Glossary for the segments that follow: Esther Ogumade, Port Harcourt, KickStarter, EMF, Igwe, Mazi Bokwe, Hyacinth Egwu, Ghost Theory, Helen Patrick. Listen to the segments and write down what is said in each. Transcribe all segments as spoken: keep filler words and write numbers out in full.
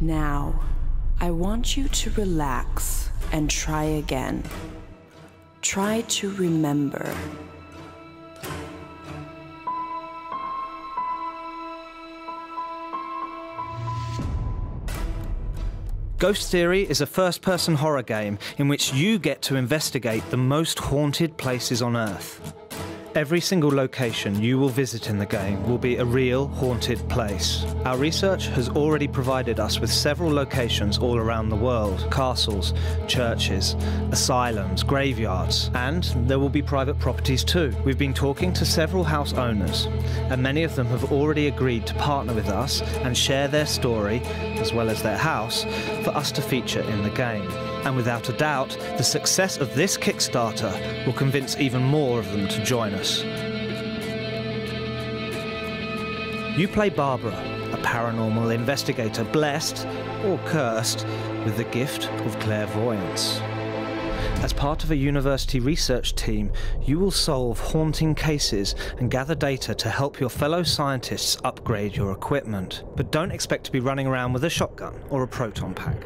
Now, I want you to relax and try again. Try to remember. Ghost Theory is a first-person horror game in which you get to investigate the most haunted places on Earth. Every single location you will visit in the game will be a real haunted place. Our research has already provided us with several locations all around the world. Castles, churches, asylums, graveyards, and there will be private properties too. We've been talking to several house owners, and many of them have already agreed to partner with us and share their story, as well as their house, for us to feature in the game. And without a doubt, the success of this Kickstarter will convince even more of them to join us. You play Barbara, a paranormal investigator blessed, or cursed, with the gift of clairvoyance. As part of a university research team, you will solve haunting cases and gather data to help your fellow scientists upgrade your equipment. But don't expect to be running around with a shotgun or a proton pack.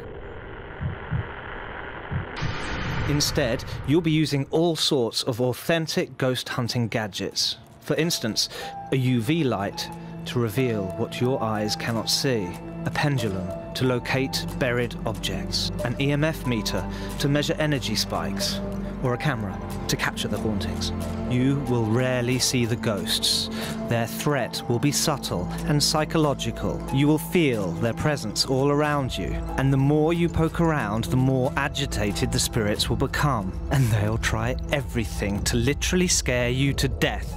Instead, you'll be using all sorts of authentic ghost hunting gadgets. For instance, a U V light to reveal what your eyes cannot see, a pendulum to locate buried objects, an E M F meter to measure energy spikes, or a camera to capture the hauntings. You will rarely see the ghosts. Their threat will be subtle and psychological. You will feel their presence all around you, and the more you poke around, the more agitated the spirits will become, and they'll try everything to literally scare you to death.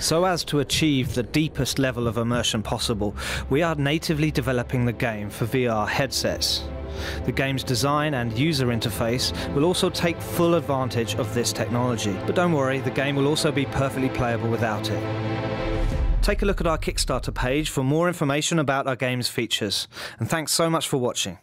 So as to achieve the deepest level of immersion possible, we are natively developing the game for V R headsets. The game's design and user interface will also take full advantage of this technology. But don't worry, the game will also be perfectly playable without it. Take a look at our Kickstarter page for more information about our game's features. And thanks so much for watching.